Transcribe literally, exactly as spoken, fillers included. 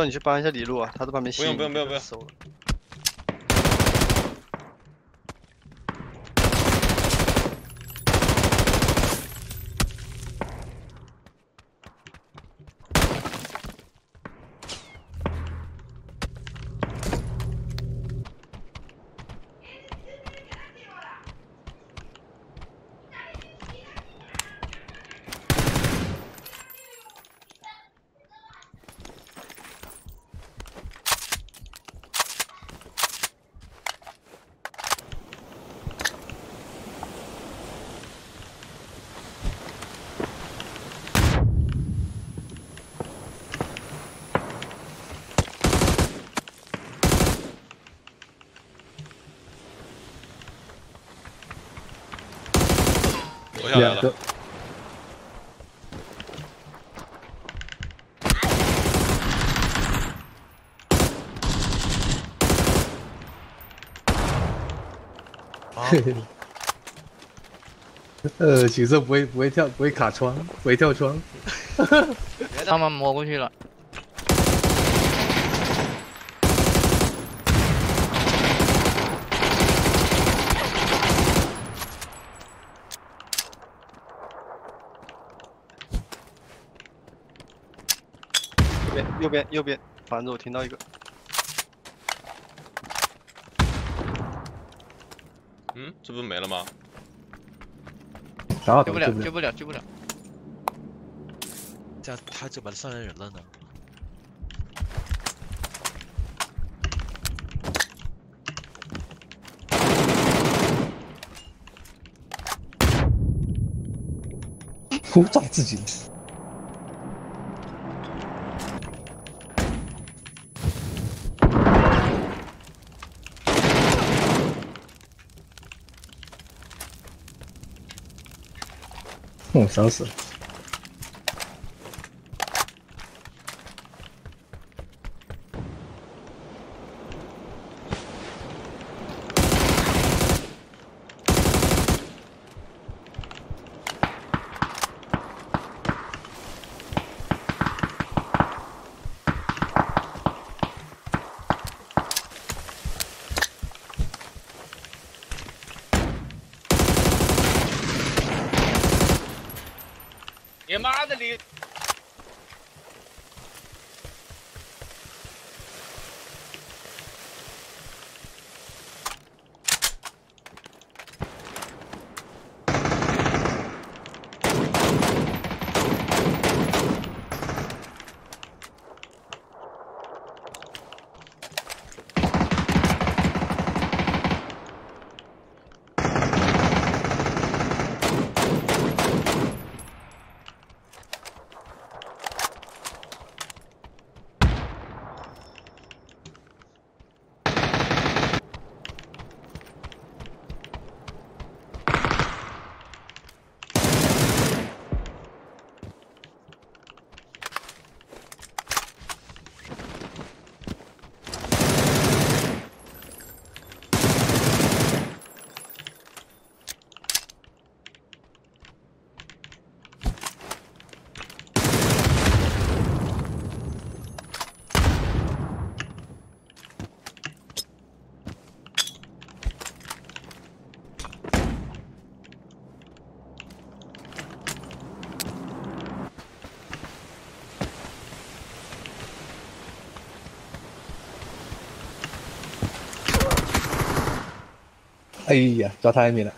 到你去帮一下李路啊，他在旁边吸引。不用不用不用不用。下来了，嘿嘿，呃，景色不会不会跳，不会卡窗，不会跳窗，他们摸过去了。 右边，右边，反正我听到一个。嗯，这不是没了吗？啥？救不了，救不了，救不了。这他怎么上人了呢？轰炸自己。 我烧死了！你妈的你！哎呀，抓他一米了。